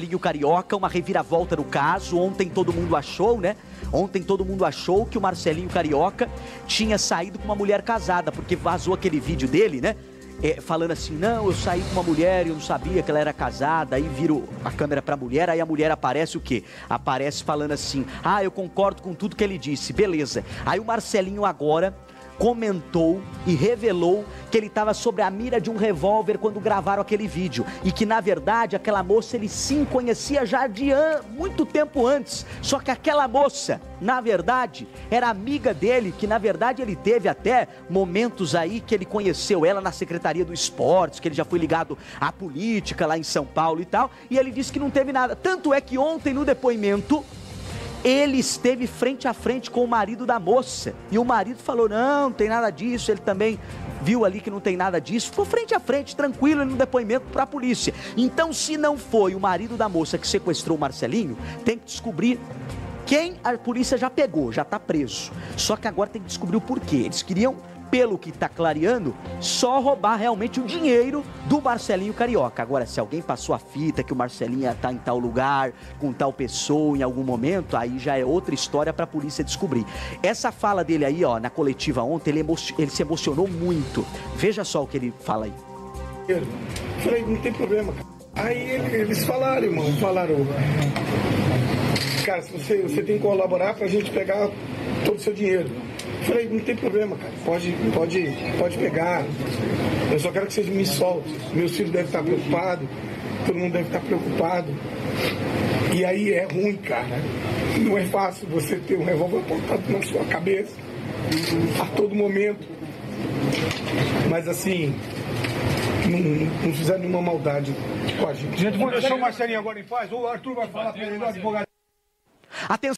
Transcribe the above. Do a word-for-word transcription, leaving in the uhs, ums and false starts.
Marcelinho Carioca, uma reviravolta no caso. Ontem todo mundo achou, né? Ontem todo mundo achou que o Marcelinho Carioca tinha saído com uma mulher casada, porque vazou aquele vídeo dele, né? É, falando assim, não, eu saí com uma mulher e eu não sabia que ela era casada. Aí viro a câmera pra mulher, aí a mulher aparece o quê? Aparece falando assim, ah, eu concordo com tudo que ele disse, beleza. Aí o Marcelinho agora comentou e revelou que ele estava sobre a mira de um revólver quando gravaram aquele vídeo. E que, na verdade, aquela moça ele sim conhecia já de an... muito tempo antes. Só que aquela moça, na verdade, era amiga dele, que, na verdade, ele teve até momentos aí que ele conheceu ela na Secretaria do Esportes, que ele já foi ligado à política lá em São Paulo e tal. E ele disse que não teve nada. Tanto é que ontem, no depoimento, ele esteve frente a frente com o marido da moça. E o marido falou, não, não tem nada disso. Ele também viu ali que não tem nada disso. Ficou frente a frente, tranquilo, no depoimento para a polícia. Então, se não foi o marido da moça que sequestrou o Marcelinho, tem que descobrir quem a polícia já pegou, já está preso. Só que agora tem que descobrir o porquê. Eles queriam, pelo que está clareando, só roubar realmente o dinheiro do Marcelinho Carioca. Agora, se alguém passou a fita que o Marcelinho está em tal lugar, com tal pessoa em algum momento, aí já é outra história para a polícia descobrir. Essa fala dele aí, ó, na coletiva ontem, ele, emo ele se emocionou muito. Veja só o que ele fala aí. Eu falei, não tem problema. Aí eles falaram, irmão, falaram... Cara, você, você tem que colaborar pra gente pegar todo o seu dinheiro. Eu falei, não tem problema, cara. Pode, pode, pode pegar. Eu só quero que vocês me soltem. Meus filhos devem estar preocupados. Todo mundo deve estar preocupado. E aí é ruim, cara. Não é fácil você ter um revólver apontado na sua cabeça a todo momento. Mas assim, não, não fizeram nenhuma maldade com a gente. Gente, vamos deixar o Marcelinho agora em paz. Ou o Arthur vai falar pra ele, o advogado. Atenção.